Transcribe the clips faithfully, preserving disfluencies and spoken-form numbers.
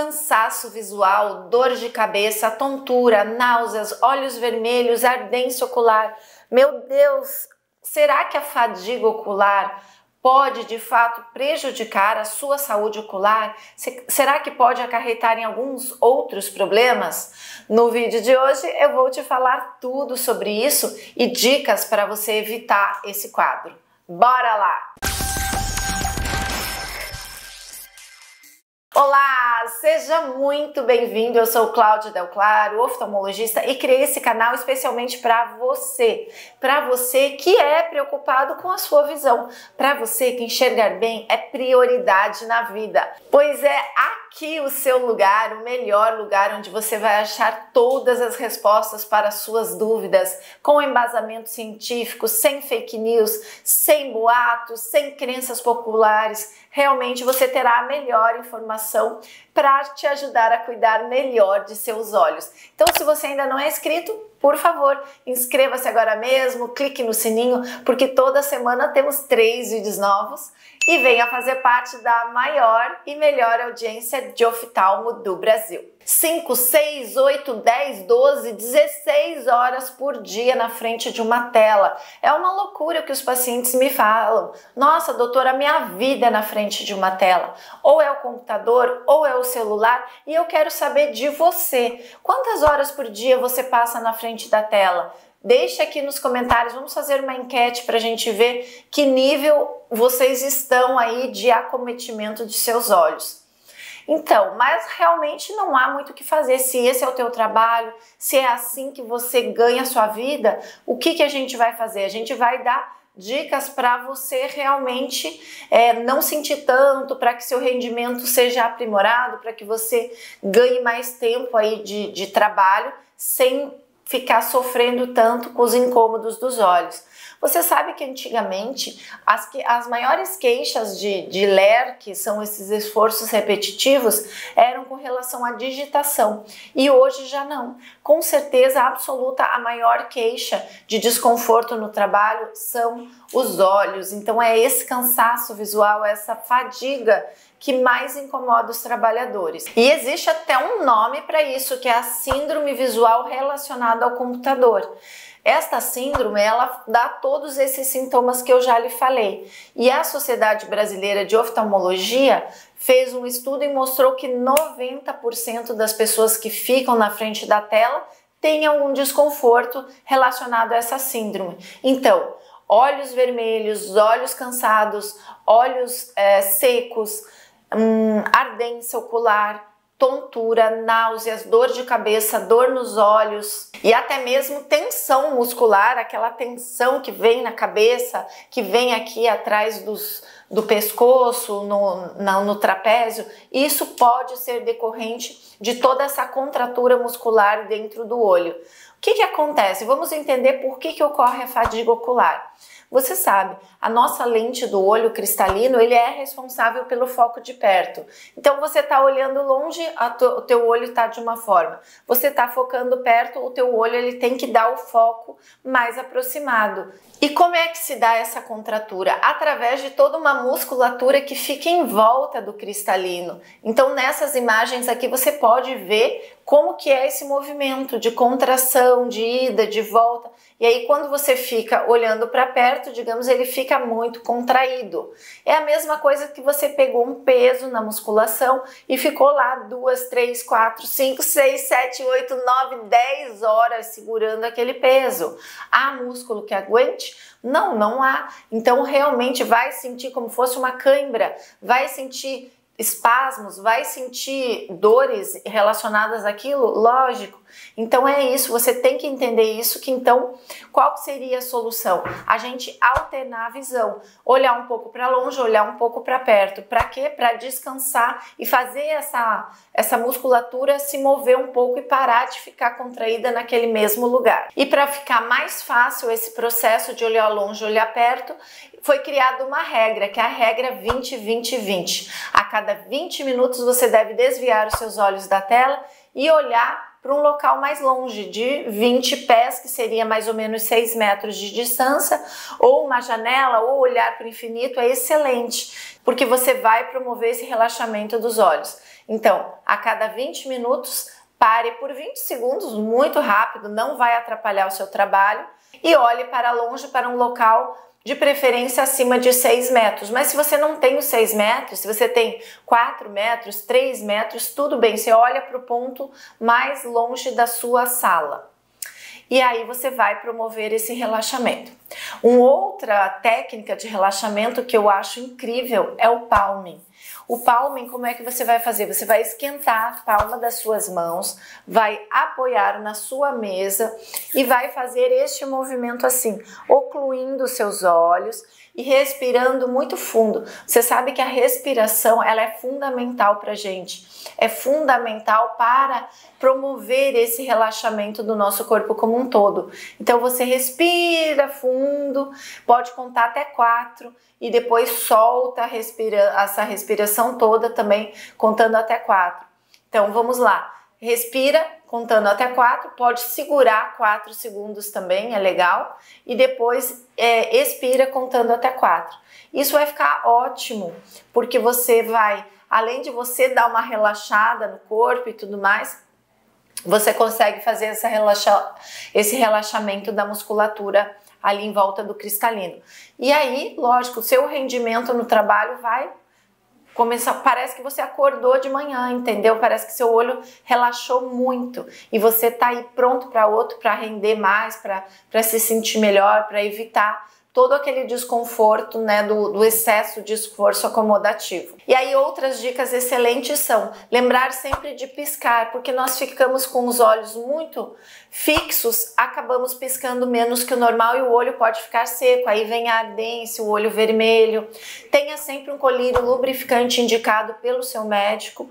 cansaço visual, dor de cabeça, tontura, náuseas, olhos vermelhos, ardência ocular. Meu Deus, será que a fadiga ocular pode de fato prejudicar a sua saúde ocular? Será que pode acarretar em alguns outros problemas? No vídeo de hoje eu vou te falar tudo sobre isso e dicas para você evitar esse quadro. Bora lá! Olá, seja muito bem-vindo, eu sou Cláudia Del Claro, oftalmologista, e criei esse canal especialmente para você, para você que é preocupado com a sua visão, para você que enxergar bem é prioridade na vida, pois é aqui o seu lugar, o melhor lugar onde você vai achar todas as respostas para suas dúvidas, com embasamento científico, sem fake news, sem boatos, sem crenças populares. Realmente você terá a melhor informação para te ajudar a cuidar melhor de seus olhos. Então, se você ainda não é inscrito, por favor, inscreva-se agora mesmo, clique no sininho, porque toda semana temos três vídeos novos e venha fazer parte da maior e melhor audiência de oftalmo do Brasil. cinco, seis, oito, dez, doze, dezesseis horas por dia na frente de uma tela. É uma loucura que os pacientes me falam. Nossa, doutora, minha vida é na frente de uma tela. Ou é o computador, ou é o celular. E eu quero saber de você. Quantas horas por dia você passa na frente da tela? Deixa aqui nos comentários, vamos fazer uma enquete para a gente ver que nível vocês estão aí de acometimento de seus olhos. Então, mas realmente não há muito o que fazer. Se esse é o teu trabalho, se é assim que você ganha a sua vida, o que, que a gente vai fazer? A gente vai dar dicas para você realmente é, não sentir tanto, para que seu rendimento seja aprimorado, para que você ganhe mais tempo aí de, de trabalho, sem ficar sofrendo tanto com os incômodos dos olhos. Você sabe que antigamente as, que, as maiores queixas de, de L E R, que são esses esforços repetitivos, eram com relação à digitação, e hoje já não. Com certeza absoluta, a maior queixa de desconforto no trabalho são os olhos. Então é esse cansaço visual, essa fadiga que mais incomoda os trabalhadores. E existe até um nome para isso, que é a síndrome visual relacionada ao computador. Esta síndrome, ela dá todos esses sintomas que eu já lhe falei. E a Sociedade Brasileira de Oftalmologia fez um estudo e mostrou que noventa por cento das pessoas que ficam na frente da tela têm algum desconforto relacionado a essa síndrome. Então, olhos vermelhos, olhos cansados, olhos é, secos, hum, ardência ocular, tontura, náuseas, dor de cabeça, dor nos olhos e até mesmo tensão muscular, aquela tensão que vem na cabeça, que vem aqui atrás dos, do pescoço, no, no, no trapézio. Isso pode ser decorrente de toda essa contratura muscular dentro do olho. O que que acontece? Vamos entender por que que ocorre a fadiga ocular. Você sabe, a nossa lente do olho cristalino, ele é responsável pelo foco de perto. Então você está olhando longe, a to, o teu olho está de uma forma. Você está focando perto, o teu olho ele tem que dar o foco mais aproximado. E como é que se dá essa contratura? Através de toda uma musculatura que fica em volta do cristalino. Então nessas imagens aqui você pode ver como que é esse movimento de contração, de ida, de volta. E aí quando você fica olhando para perto, digamos, ele fica muito contraído. É a mesma coisa que você pegou um peso na musculação e ficou lá duas, três, quatro, cinco, seis, sete, oito, nove, dez horas segurando aquele peso. Há músculo que aguente? Não, não há. Então realmente vai sentir como fosse uma cãibra, vai sentir espasmos, vai sentir dores relacionadas àquilo? Lógico. Então é isso, você tem que entender isso, que então, qual seria a solução? A gente alternar a visão, olhar um pouco para longe, olhar um pouco para perto. Para quê? Para descansar e fazer essa, essa musculatura se mover um pouco e parar de ficar contraída naquele mesmo lugar. E para ficar mais fácil esse processo de olhar longe, olhar perto, foi criada uma regra, que é a regra vinte, vinte, vinte. A cada vinte minutos você deve desviar os seus olhos da tela e olhar para um local mais longe, de vinte pés, que seria mais ou menos seis metros de distância, ou uma janela, ou olhar para o infinito, é excelente, porque você vai promover esse relaxamento dos olhos. Então, a cada vinte minutos, pare por vinte segundos, muito rápido, não vai atrapalhar o seu trabalho, e olhe para longe, para um local de preferência acima de seis metros. Mas se você não tem os seis metros, se você tem quatro metros, três metros, tudo bem, você olha para o ponto mais longe da sua sala. E aí você vai promover esse relaxamento. Uma outra técnica de relaxamento que eu acho incrível é o palming. O palming, como é que você vai fazer? Você vai esquentar a palma das suas mãos, vai apoiar na sua mesa e vai fazer este movimento assim, ocluindo os seus olhos e respirando muito fundo. Você sabe que a respiração, ela é fundamental pra gente. É fundamental para promover esse relaxamento do nosso corpo como um todo. Então você respira fundo, pode contar até quatro e depois solta a respira- essa respiração toda também, contando até quatro. Então vamos lá, respira contando até quatro, pode segurar quatro segundos também, é legal, e depois é, expira contando até quatro. Isso vai ficar ótimo, porque você vai, além de você dar uma relaxada no corpo e tudo mais, você consegue fazer essa relaxa, esse relaxamento da musculatura ali em volta do cristalino. E aí, lógico, o seu rendimento no trabalho vai começar, parece que você acordou de manhã, entendeu? Parece que seu olho relaxou muito e você tá aí pronto para outro, para render mais, para se sentir melhor, para evitar todo aquele desconforto, né, do, do excesso de esforço acomodativo. E aí outras dicas excelentes são lembrar sempre de piscar, porque nós ficamos com os olhos muito fixos, acabamos piscando menos que o normal e o olho pode ficar seco, aí vem a ardência, o olho vermelho. Tenha sempre um colírio lubrificante indicado pelo seu médico.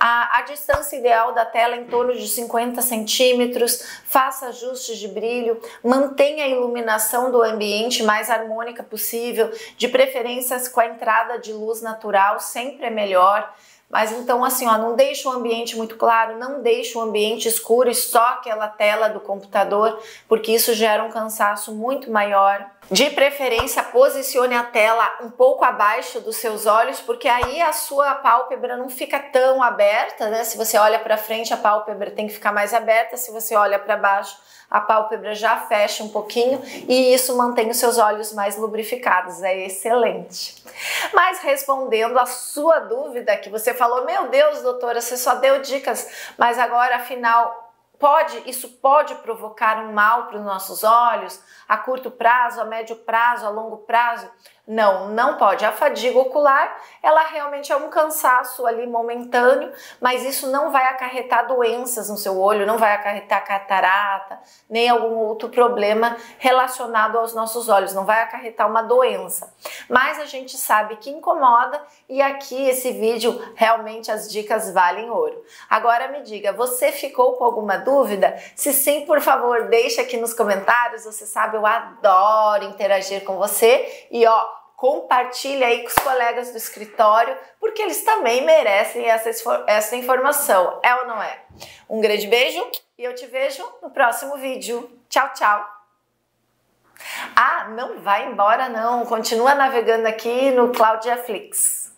A, a distância ideal da tela é em torno de cinquenta centímetros, faça ajustes de brilho, mantenha a iluminação do ambiente mais mais harmônica possível, de preferências com a entrada de luz natural, sempre é melhor. Mas então assim, ó, não deixe o ambiente muito claro, não deixe o ambiente escuro e só aquela tela do computador, porque isso gera um cansaço muito maior. De preferência, posicione a tela um pouco abaixo dos seus olhos, porque aí a sua pálpebra não fica tão aberta, né? Se você olha para frente, a pálpebra tem que ficar mais aberta, se você olha para baixo, a pálpebra já fecha um pouquinho e isso mantém os seus olhos mais lubrificados, é excelente. Mas respondendo a sua dúvida, que você falou, meu Deus, doutora, você só deu dicas, mas agora afinal, Pode, isso pode provocar um mal para os nossos olhos a curto prazo, a médio prazo, a longo prazo? Não, não pode. A fadiga ocular, ela realmente é um cansaço ali momentâneo, mas isso não vai acarretar doenças no seu olho, não vai acarretar catarata, nem algum outro problema relacionado aos nossos olhos, não vai acarretar uma doença. Mas a gente sabe que incomoda e aqui esse vídeo, realmente as dicas valem ouro. Agora me diga, você ficou com alguma dúvida? Dúvida? Se sim, por favor, deixa aqui nos comentários. Você sabe, eu adoro interagir com você e ó, compartilha aí com os colegas do escritório, porque eles também merecem essa, essa informação, é ou não é? Um grande beijo e eu te vejo no próximo vídeo. Tchau, tchau! Ah, não vai embora não, continua navegando aqui no Claudia Flix.